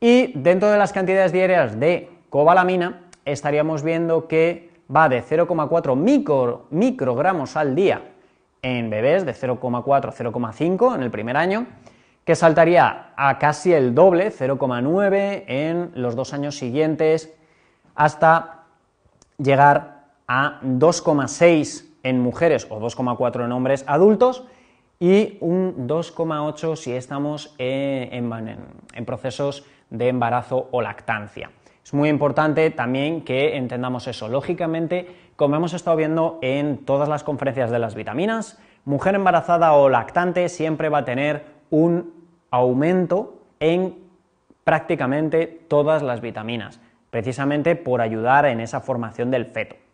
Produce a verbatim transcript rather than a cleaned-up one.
Y dentro de las cantidades diarias de cobalamina estaríamos viendo que va de cero coma cuatro micro, microgramos al día en bebés, de cero coma cuatro a cero coma cinco en el primer año, que saltaría a casi el doble, cero coma nueve en los dos años siguientes, hasta llegar a dos coma seis en mujeres o dos coma cuatro en hombres adultos y un dos coma ocho si estamos en, en, en procesos de embarazo o lactancia. Es muy importante también que entendamos eso. Lógicamente, como hemos estado viendo en todas las conferencias de las vitaminas, mujer embarazada o lactante siempre va a tener un aumento en prácticamente todas las vitaminas, precisamente por ayudar en esa formación del feto.